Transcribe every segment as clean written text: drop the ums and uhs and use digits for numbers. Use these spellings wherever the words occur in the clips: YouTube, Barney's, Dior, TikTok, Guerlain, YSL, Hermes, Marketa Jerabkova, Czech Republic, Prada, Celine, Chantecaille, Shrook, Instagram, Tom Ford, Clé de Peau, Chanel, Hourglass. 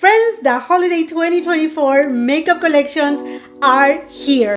Friends, the holiday 2024 makeup collections are here.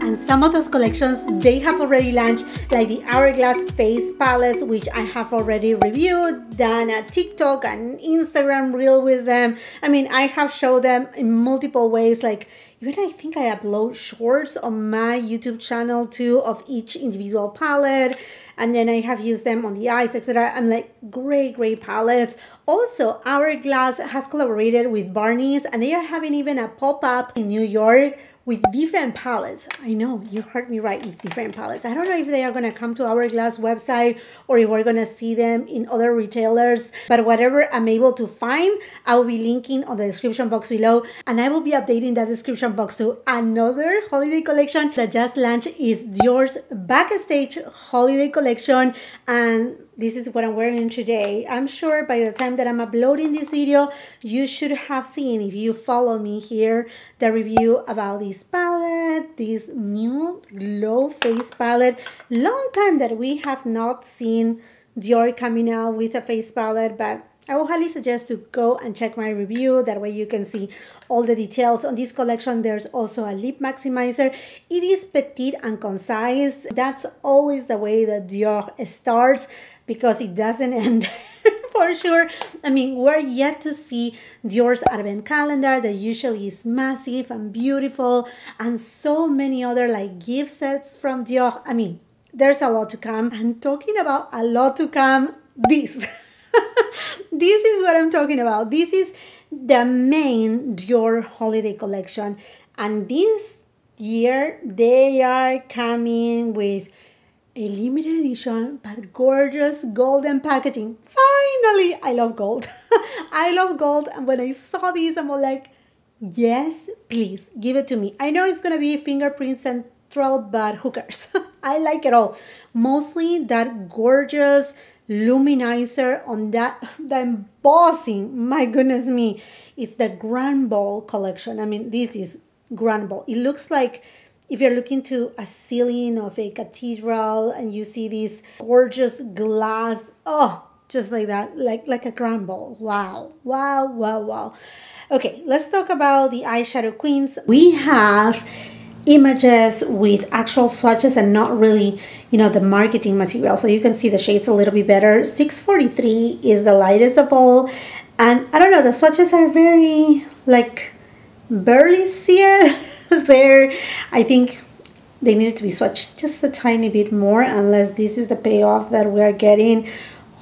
And some of those collections, they have already launched, like the Hourglass face palettes, which I have already reviewed, done a TikTok and Instagram reel with them. I mean, I have showed them in multiple ways, like even I think I upload shorts on my YouTube channel too of each individual palette. And then I have used them on the eyes, etc. I'm like, great palettes. Also, Hourglass has collaborated with Barney's, and they are having even a pop-up in New York with different palettes. I know, you heard me right, with different palettes. I don't know if they are gonna come to Hourglass website or if we're gonna see them in other retailers, but whatever I'm able to find, I will be linking on the description box below, and I will be updating that description box to another holiday collection that just launched is Dior's Backstage Holiday Collection, and this is what I'm wearing today. I'm sure by the time that I'm uploading this video, you should have seen, if you follow me here, the review about this palette, this new glow face palette. Long time that we have not seen Dior coming out with a face palette, but I would highly suggest to go and check my review. That way you can see all the details on this collection. There's also a lip maximizer. It is petite and concise. That's always the way that Dior starts, because it doesn't end for sure. I mean, we're yet to see Dior's Advent calendar that usually is massive and beautiful, and so many other like gift sets from Dior. I mean, there's a lot to come. And talking about a lot to come, this. This is what I'm talking about. This is the main Dior holiday collection. And this year, they are coming with a limited edition, but gorgeous golden packaging. Finally, I love gold. I love gold. And when I saw this, I'm all like, yes, please, give it to me. I know it's going to be fingerprint central, but who cares? I like it all. Mostly that gorgeous luminizer on the embossing. My goodness me, it's the Grand Ball collection. I mean, this is Grand Ball. It looks like if you're looking to a ceiling of a cathedral and you see this gorgeous glass, oh, just like that, like a grand ball. Wow. Okay, let's talk about the eyeshadow queens. We have images with actual swatches and not really, you know, the marketing material, so you can see the shades a little bit better. 643 is the lightest of all, and I don't know, the swatches are very like barely seared there. I think they needed to be swatched just a tiny bit more, unless this is the payoff that we are getting.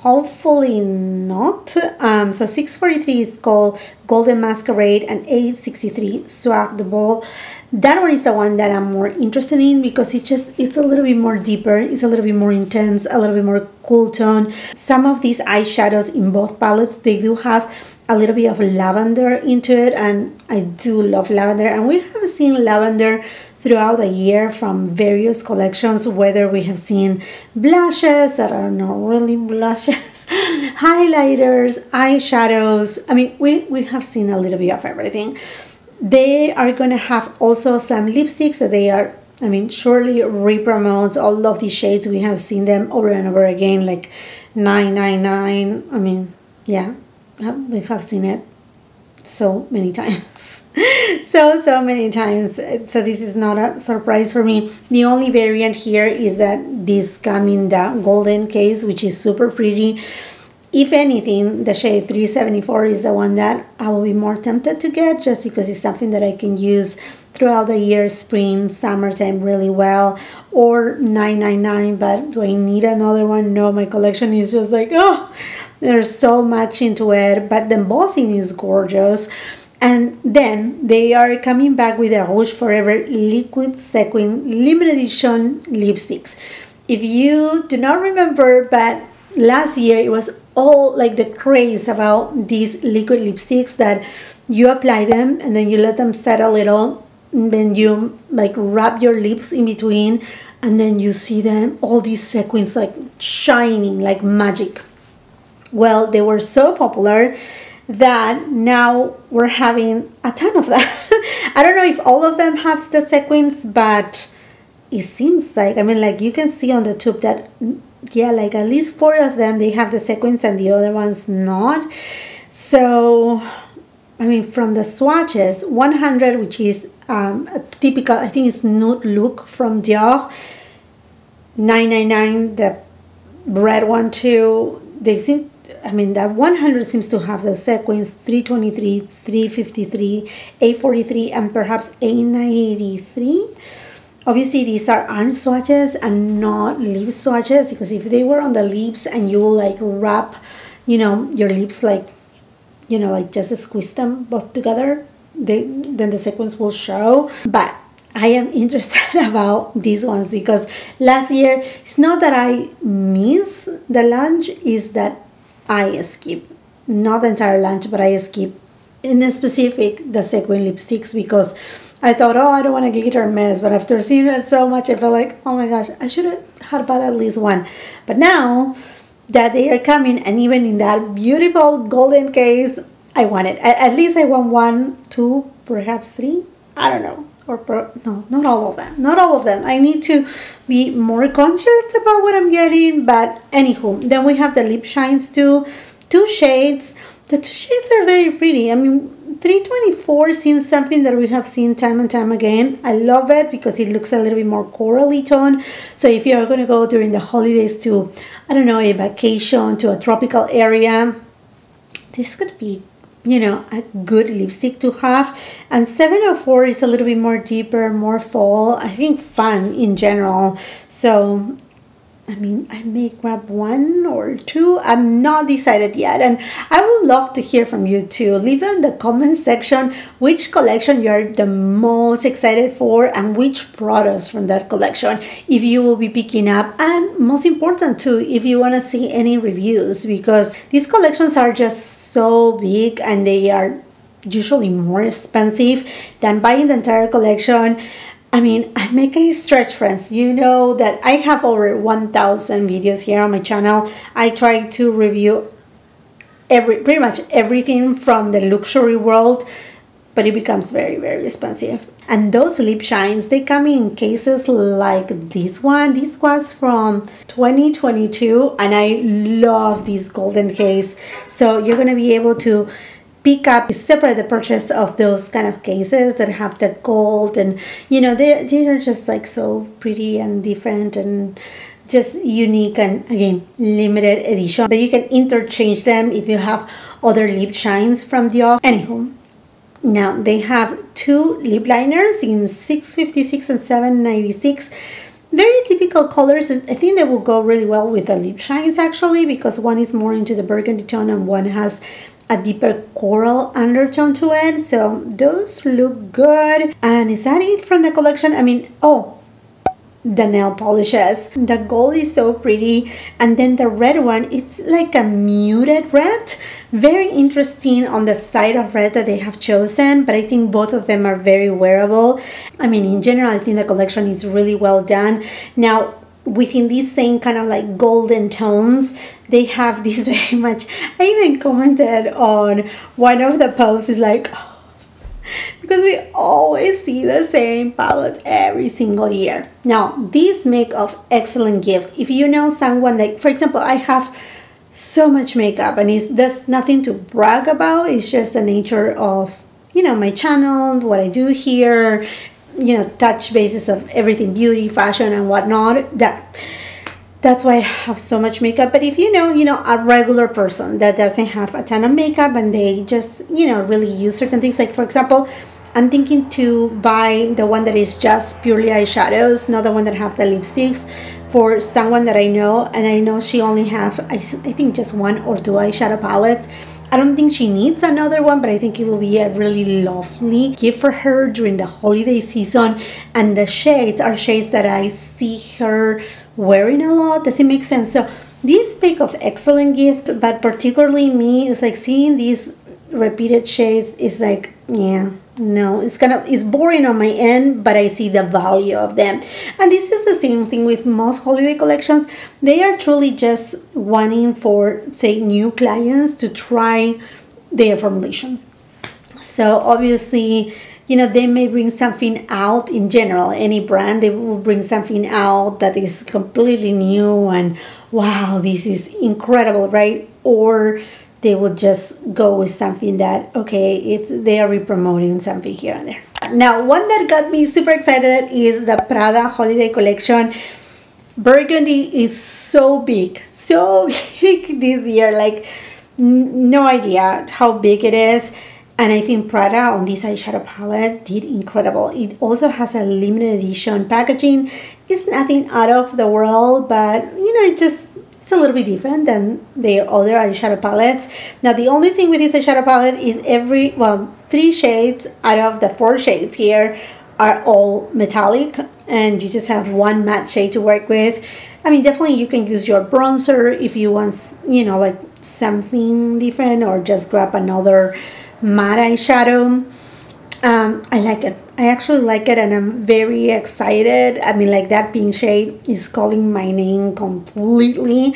Hopefully not. So 643 is called Golden Masquerade, and 863 Soir de Ball. That one is the one that I'm more interested in, because it's a little bit more deeper, it's a little bit more intense, a little bit more cool tone. Some of these eyeshadows in both palettes, they do have a little bit of lavender into it, and I do love lavender, and we have seen lavender throughout the year from various collections, whether we have seen blushes that are not really blushes, highlighters, eyeshadows. I mean, we have seen a little bit of everything. They are going to have also some lipsticks that they are, I mean, surely re-promotes all of these shades. We have seen them over and over again, like 999. I mean, yeah, we have seen it so many times. so many times, so this is not a surprise for me. The only variant here is that this come in the golden case, which is super pretty. If anything, the shade 374 is the one that I will be more tempted to get, just because it's something that I can use throughout the year, spring, summertime, really well. Or 999, but do I need another one? No, my collection is just like, oh, there's so much into it, but the embossing is gorgeous. And then they are coming back with the Rouge Forever Liquid Sequin Limited Edition lipsticks. If you do not remember, but last year it was all like the craze about these liquid lipsticks that you apply them and then you let them set a little, and then you like wrap your lips in between, and then you see them, all these sequins like shining like magic. Well, they were so popular that now we're having a ton of that. I don't know if all of them have the sequins, but it seems like, I mean, like you can see on the tube that yeah, like at least 4 of them, they have the sequins and the other ones not. So, I mean, from the swatches, 100, which is a typical, I think it's nude look from Dior, 999, the red one too, they seem, I mean, that 100 seems to have those sequins, 323, 353, 843, and perhaps 893. Obviously, these are arm swatches and not lip swatches, because if they were on the lips and you like wrap, you know, your lips like, you know, like just squeeze them both together, then the sequins will show. But I am interested about these ones because last year, it's not that I miss the launch, is that I skip, not the entire launch, but I skip in specific the sequin lipsticks because I thought, oh, I don't want a glitter mess, but after seeing that so much, I felt like, oh my gosh, I should have had bought at least one. But now that they are coming, and even in that beautiful golden case, I want it. At least I want 1, 2, perhaps 3, I don't know. Or no, not all of them, not all of them. I need to be more conscious about what I'm getting, but anywho. Then we have the lip shines too, 2 shades. The 2 shades are very pretty. I mean, 324 seems something that we have seen time and time again. I love it because it looks a little bit more corally toned. So if you're gonna go during the holidays to, I don't know, a vacation, to a tropical area, this could be, you know, a good lipstick to have. And 704 is a little bit more deeper, more fall, I think fun in general. So, I mean, I may grab 1 or 2. I'm not decided yet. And I would love to hear from you too. Leave in the comment section which collection you're the most excited for and which products from that collection, if you will be picking up. And most important too, if you want to see any reviews, because these collections are just so big and they are usually more expensive than buying the entire collection. I mean, I make a stretch, friends. You know that I have over 1,000 videos here on my channel. I try to review pretty much everything from the luxury world, but it becomes very, very expensive. And those lip shines, they come in cases like this one. This was from 2022, and I love this golden case. So you're gonna be able to pick up, separate the purchase of those kind of cases that have the gold, and you know, they are just like so pretty and different and just unique, and again, limited edition. But you can interchange them if you have other lip shines from Dior. Anywho. Now, they have 2 lip liners in 656 and 796. Very typical colors. I think they will go really well with the lip shines, actually, because one is more into the burgundy tone and one has a deeper coral undertone to it. So those look good. And is that it from the collection? I mean, oh, the nail polishes. The gold is so pretty, and then the red one, it's like a muted red. Very interesting on the side of red that they have chosen, but I think both of them are very wearable. I mean, in general, I think the collection is really well done. Now, within these same kind of like golden tones, they have these very much, I even commented on one of the posts, is like, because we always see the same palette every single year. Now, these make of excellent gifts. If you know someone, like for example, I have so much makeup, and there's nothing to brag about. It's just the nature of, you know, my channel, what I do here, you know, touch bases of everything, beauty, fashion, and whatnot. That's why I have so much makeup. But if you know, you know, a regular person that doesn't have a ton of makeup and they just, you know, really use certain things, like for example, I'm thinking to buy the one that is just purely eyeshadows, not the one that have the lipsticks, for someone that I know, and I know she only have, I think, just 1 or 2 eyeshadow palettes. I don't think she needs another one, but I think it will be a really lovely gift for her during the holiday season. And the shades are shades that I see her wearing a lot. Does it make sense? So these make of excellent gift, but particularly me, it's like seeing these repeated shades is like, yeah, no, it's boring on my end, but I see the value of them. And this is the same thing with most holiday collections. They are truly just wanting for, say, new clients to try their formulation. So obviously, you know, they may bring something out. In general, any brand, they will bring something out that is completely new and wow, this is incredible, right? Or they will just go with something that, okay, they are re-promoting something here and there. Now, one that got me super excited is the Prada Holiday Collection. Burgundy is so big this year, like no idea how big it is. And I think Prada on this eyeshadow palette did incredible. It also has a limited edition packaging. It's nothing out of the world, but you know, it's a little bit different than their other eyeshadow palettes. Now, the only thing with this eyeshadow palette is three shades out of the four shades here are all metallic, and you just have one matte shade to work with. I mean, definitely you can use your bronzer if you want, you know, like something different, or just grab another matte eyeshadow. I like it. I actually like it, and I'm very excited. I mean, like, that pink shade is calling my name completely.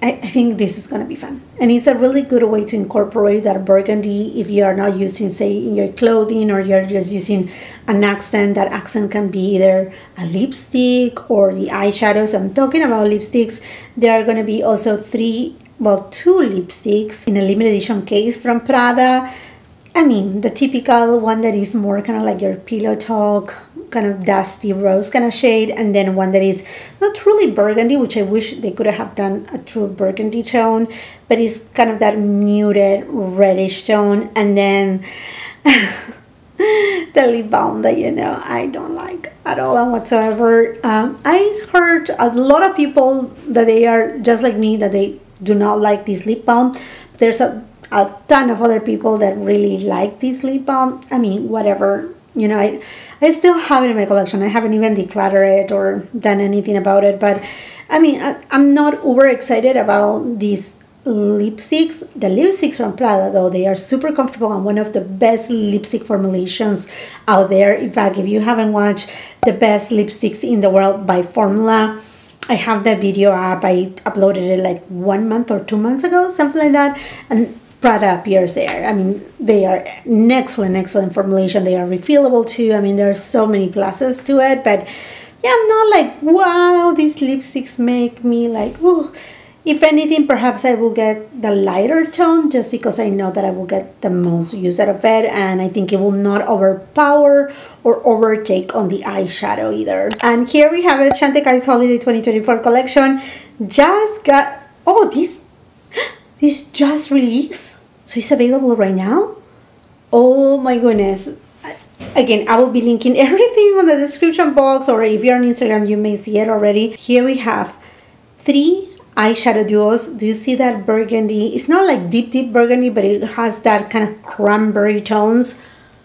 I think this is gonna be fun, and it's a really good way to incorporate that burgundy if you are not using, say, in your clothing, or you're just using an accent. That accent can be either a lipstick or the eyeshadows. I'm talking about lipsticks. There are gonna be also two lipsticks in a limited edition case from Prada. I mean, the typical one that is more kind of like your pillow talk, kind of dusty rose kind of shade, and then one that is not truly burgundy, which I wish they could have done a true burgundy tone, but it's kind of that muted reddish tone. And then the lip balm that, you know, I don't like at all and whatsoever. I heard a lot of people that they are just like me, that they do not like this lip balm. There's a ton of other people that really like this lip balm. I mean, whatever, you know, I still have it in my collection. I haven't even decluttered it or done anything about it, but I mean, I'm not over excited about these lipsticks. The lipsticks from Prada, though, they are super comfortable and one of the best lipstick formulations out there. In fact, if you haven't watched the best lipsticks in the world by Formula, I have that video up. I uploaded it like 1 month or 2 months ago, something like that, and Prada appears there. I mean, they are an excellent formulation. They are refillable too. I mean, there are so many pluses to it, but yeah, I'm not like, wow, these lipsticks make me like, ooh. If anything, perhaps I will get the lighter tone just because I know that I will get the most use out of it, and I think it will not overpower or overtake on the eyeshadow either. And here we have it, Chantecaille's Holiday 2024 collection. Just got, oh, this just released, so it's available right now. Oh my goodness. Again, I will be linking everything on the description box, or if you're on Instagram, you may see it already. Here we have three eyeshadow duos. Do you see that burgundy? It's not like deep burgundy, but it has that kind of cranberry tones.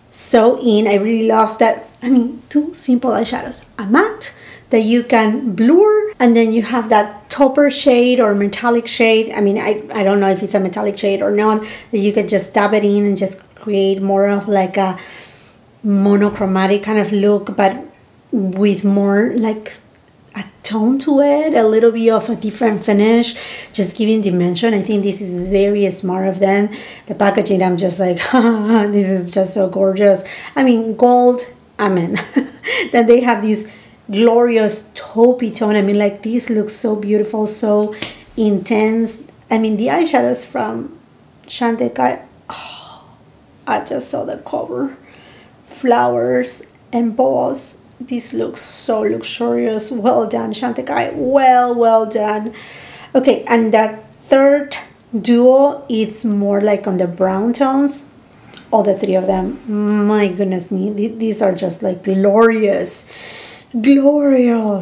So in, I really love that. I mean, two simple eyeshadows, a matte that you can blur, and then you have that tauper shade or metallic shade. I mean, I don't know if it's a metallic shade or not, that you can just dab it in and just create more of like a monochromatic kind of look, but with more like a tone to it, a little bit of a different finish, just giving dimension. I think this is very smart of them. The packaging, I'm just like, this is just so gorgeous. I mean, gold, amen. Then they have these glorious taupey tone. I mean, like, this looks so beautiful, so intense. I mean, the eyeshadows from Chantecaille, oh, I just saw the cover, flowers embossed. This looks so luxurious. Well done, Chantecaille, well done. Okay, and that third duo, it's more like on the brown tones. All the three of them, my goodness me, these are just like glorious. Wow,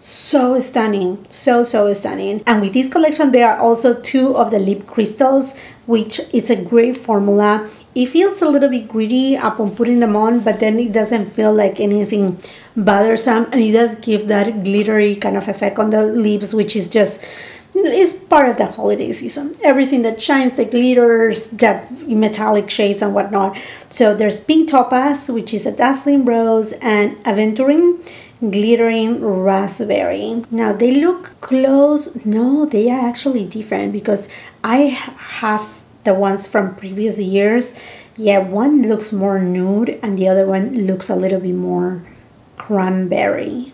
so stunning, so stunning. And with this collection, there are also two of the lip crystals, which is a great formula. It feels a little bit gritty upon putting them on, but then it doesn't feel like anything bothersome, and it does give that glittery kind of effect on the lips, which is just, you know, it's part of the holiday season. Everything that shines, the glitters, the metallic shades and whatnot. So there's pink topaz, which is a dazzling rose, and aventurine, glittering raspberry. Now, they look close. No, they are actually different, because I have the ones from previous years. Yeah, one looks more nude and the other one looks a little bit more cranberry.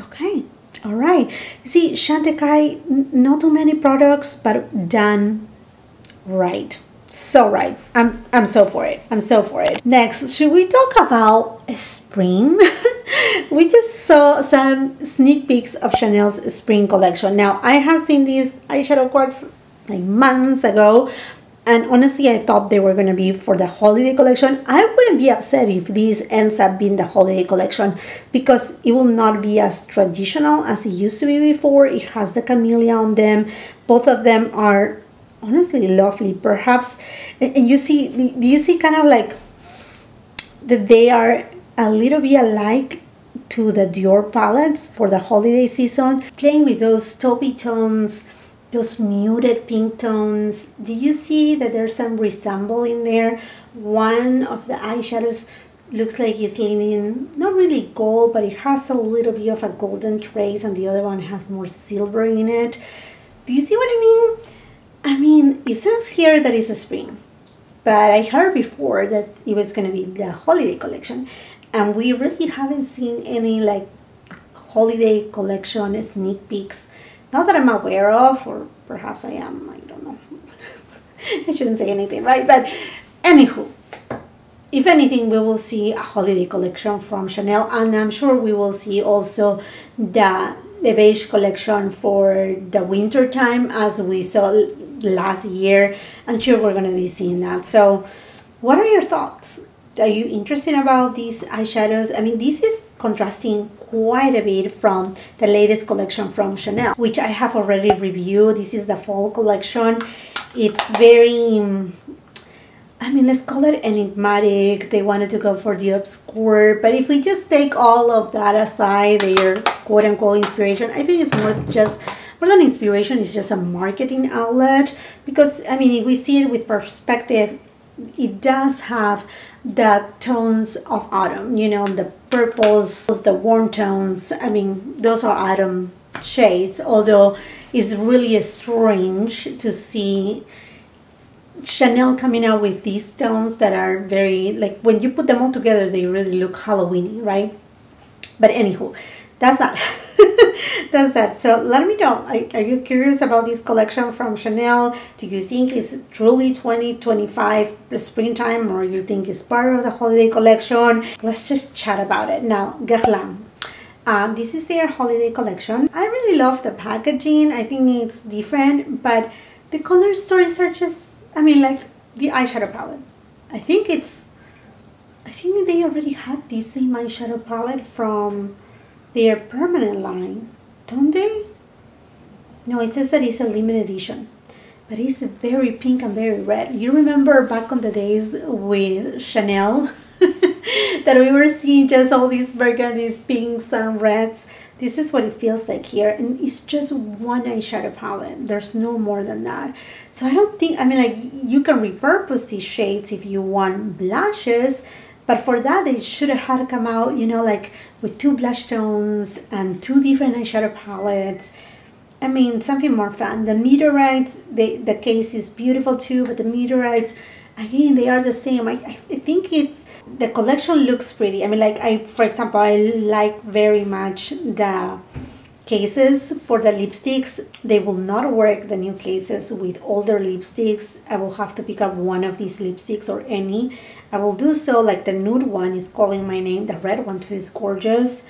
Okay. Alright, see, Chantecaille, not too many products, but done right. So right. I'm so for it. I'm so for it. Next, should we talk about spring? We just saw some sneak peeks of Chanel's spring collection. Now, I have seen these eyeshadow quads like months ago, and honestly, I thought they were going to be for the holiday collection. I wouldn't be upset if this ends up being the holiday collection, because it will not be as traditional as it used to be before. It has the camellia on them. Both of them are honestly lovely. Perhaps, and you see, do you see kind of like that they are a little bit alike to the Dior palettes for the holiday season, playing with those taupey tones, those muted pink tones. Do you see that there's some resemble in there? One of the eyeshadows looks like it's leaning, not really gold, but it has a little bit of a golden trace, and the other one has more silver in it. Do you see what I mean? I mean, it says here that it's a spring, but I heard before that it was going to be the holiday collection, and we really haven't seen any like holiday collection sneak peeks. Not that I'm aware of, or perhaps I am, I don't know. I shouldn't say anything, right? But anywho, if anything, we will see a holiday collection from Chanel, and I'm sure we will see also the beige collection for the winter time, as we saw last year. I'm sure we're going to be seeing that. So what are your thoughts? Are you interested about these eyeshadows? I mean, this is contrasting quite a bit from the latest collection from Chanel, which I have already reviewed. This is the fall collection. It's very, I mean, let's call it enigmatic. They wanted to go for the obscure, but if we just take all of that aside, their quote-unquote inspiration, I think it's more than inspiration, it's just a marketing outlet. Because, I mean, if we see it with perspective, it does have the tones of autumn, you know, the purples, the warm tones. I mean, those are autumn shades, although it's really strange to see Chanel coming out with these tones that are very, like, when you put them all together, they really look Halloween-y, right? But anywho, that's that. That's that. So let me know, are you curious about this collection from Chanel? Do you think it's truly 2025 springtime, or you think it's part of the holiday collection? Let's just chat about it. Now, Guerlain, this is their holiday collection. I really love the packaging. I think it's different, but the color stories are just, I mean, like the eyeshadow palette, I think they already had the same eyeshadow palette from their permanent line, don't they? No, it says that it's a limited edition, but it's very pink and very red. You remember back on the days with Chanel that we were seeing just all these burgundies, pinks and reds? This is what it feels like here, and it's just one eyeshadow palette. There's no more than that. So I don't think, I mean, like, you can repurpose these shades if you want blushes, but for that, they should have had to come out, you know, like with two blush tones and two different eyeshadow palettes. I mean, something more fun. The meteorites, the case is beautiful too, but the meteorites, again, they are the same. I think it's, the collection looks pretty. I mean, like, for example, I like very much the cases for the lipsticks. They will not work, the new cases, with older lipsticks. I will have to pick up one of these lipsticks, or any. I will do so. Like, the nude one is calling my name. The red one too is gorgeous.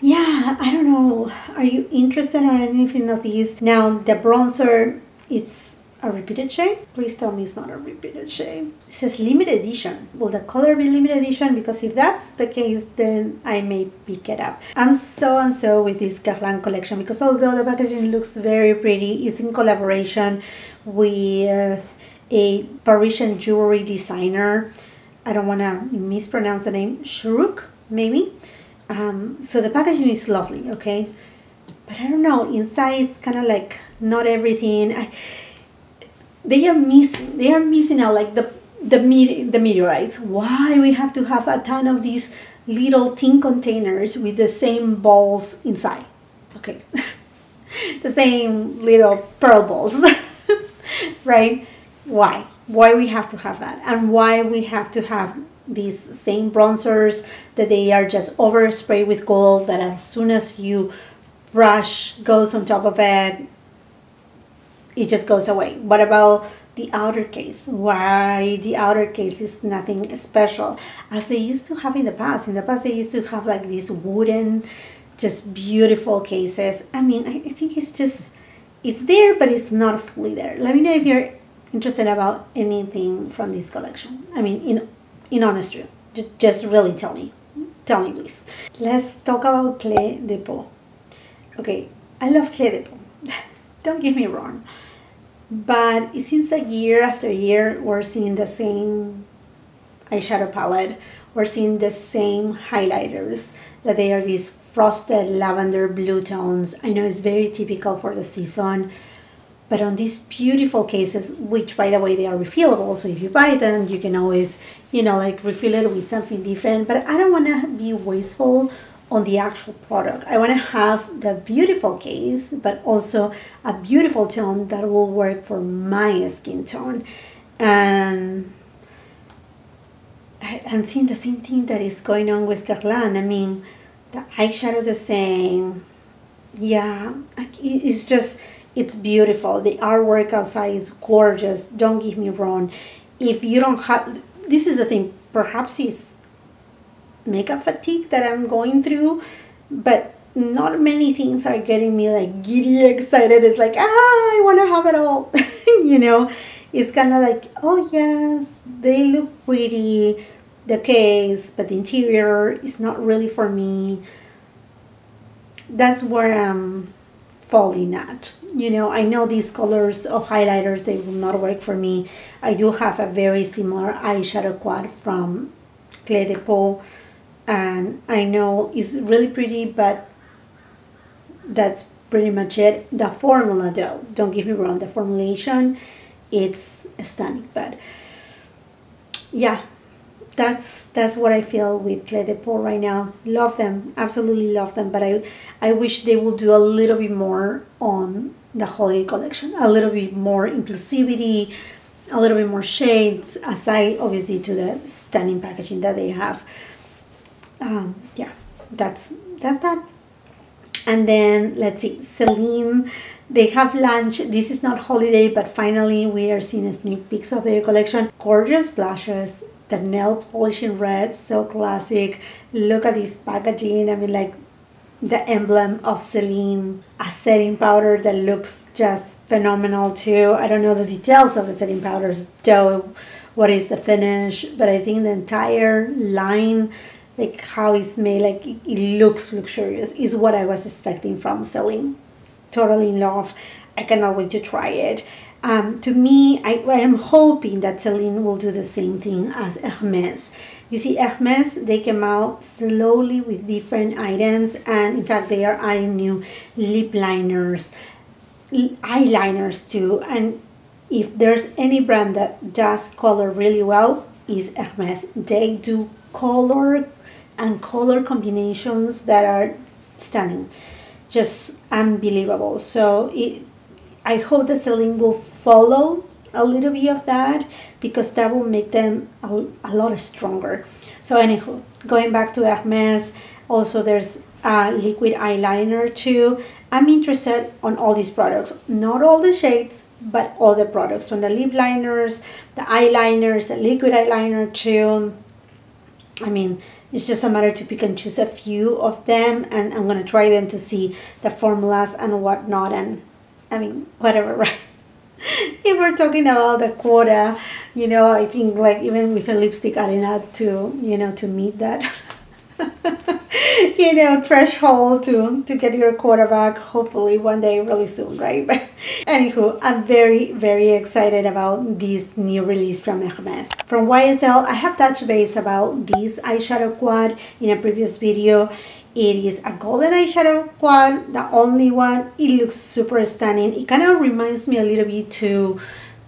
Yeah, I don't know. Are you interested in anything of these? Now, the bronzer, it's a repeated shade. Please tell me it's not a repeated shade. It says limited edition. Will the color be limited edition? Because if that's the case, then I may pick it up. I'm so and so with this Guerlain collection, because although the packaging looks very pretty, it's in collaboration with a Parisian jewelry designer. I don't want to mispronounce the name. Shrook, maybe. So the packaging is lovely, okay? But I don't know, inside is kind of like not everything. They are missing out, like the meteorites. Why we have to have a ton of these little tin containers with the same balls inside? Okay, the same little pearl balls, right? Why? Why we have to have that, and why we have to have these same bronzers that they are just oversprayed with gold, that as soon as you brush goes on top of it, it just goes away. What about the outer case? Why the outer case is nothing special as they used to have in the past. In the past, they used to have like these wooden, just beautiful cases. I mean, I think it's just, it's there, but it's not fully there. Let me know if you're interested about anything from this collection. I mean, in honesty, just really tell me please. Let's talk about Clé de Peau. Okay, I love Clé de Peau. Don't get me wrong, but it seems like year after year we're seeing the same eyeshadow palette, we're seeing the same highlighters, that they are these frosted lavender blue tones. I know it's very typical for the season, but on these beautiful cases, which by the way, they are refillable, so if you buy them, you can always, you know, like refill it with something different, but I don't want to be wasteful on the actual product. I want to have the beautiful case, but also a beautiful tone that will work for my skin tone. And I'm seeing the same thing that is going on with Guerlain. I mean, the eyeshadow the same. Yeah, it's just, it's beautiful. The artwork outside is gorgeous. Don't get me wrong. If you don't have, this is the thing, perhaps it's makeup fatigue that I'm going through, but not many things are getting me like giddy excited. It's like, ah, I want to have it all. You know, it's kind of like, oh yes, they look pretty, the case, but the interior is not really for me. That's where I'm falling at. You know, I know these colors of highlighters, they will not work for me. I do have a very similar eyeshadow quad from Clé de Peau, and I know it's really pretty, but that's pretty much it. The formula though, don't get me wrong, the formulation, it's stunning, but yeah, that's what I feel with Clé de Peau right now. Love them, absolutely love them, but I wish they will do a little bit more on the holiday collection, a little bit more inclusivity, a little bit more shades, aside obviously to the stunning packaging that they have. Yeah, that's that. And then let's see, Celine, they have lunch. This is not holiday, but finally we are seeing sneak peeks of their collection. Gorgeous blushes, the nail polish in red, so classic. Look at this packaging. I mean, like the emblem of Celine. A setting powder that looks just phenomenal too. I don't know the details of the setting powders though, what is the finish, but I think the entire line, like how it's made, like it looks luxurious, is what I was expecting from Celine. Totally in love. I cannot wait to try it. To me, I am hoping that Celine will do the same thing as Hermes. You see, Hermes, they came out slowly with different items, and in fact, they are adding new lip liners, eyeliners too. And if there's any brand that does color really well, is Hermes. They do color and color combinations that are stunning, just unbelievable. So I hope that Celine will follow a little bit of that, because that will make them a lot stronger. So anywho, going back to Hermes, also there's a liquid eyeliner too. I'm interested on all these products, not all the shades, but all the products, from the lip liners, the eyeliners, the liquid eyeliner too. I mean, it's just a matter to pick and choose a few of them, and I'm gonna try them to see the formulas and whatnot, and I mean, whatever, right? If we're talking about the quota, you know, I think like even with a lipstick adding up to, you know, to meet that, you know, threshold to get your quota back, hopefully one day really soon, right? But anywho, I'm very, very excited about this new release from Hermes. From YSL, I have touched base about this eyeshadow quad in a previous video. It is a golden eyeshadow quad, the only one. It looks super stunning. It kind of reminds me a little bit to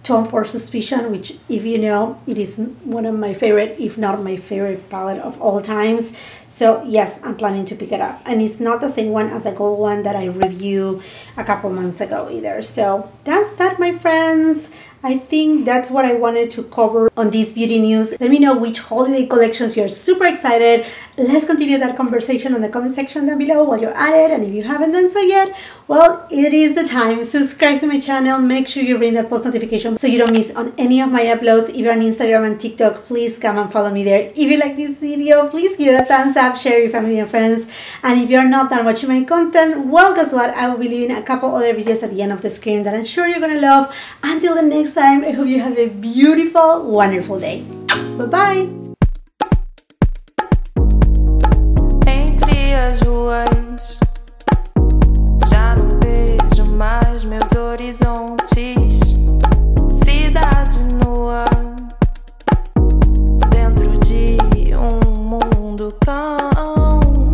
Tom Ford Suspicion, which, if you know, it is one of my favorite, if not my favorite palette of all times. So yes, I'm planning to pick it up. And it's not the same one as the gold one that I reviewed a couple months ago either. So that's that, my friends. I think that's what I wanted to cover on this beauty news. Let me know which holiday collections you're super excited. Let's continue that conversation on the comment section down below while you're at it. And if you haven't done so yet, well, it is the time. Subscribe to my channel. Make sure you ring that post notification so you don't miss on any of my uploads. If you're on Instagram and TikTok, please come and follow me there. If you like this video, please give it a thumbs up, share it with your family and friends. And if you're not done watching my content, well, guess what? I will be leaving a couple other videos at the end of the screen that I'm sure you're gonna love. Until the next time, I hope you have a beautiful, wonderful day. Bye-bye!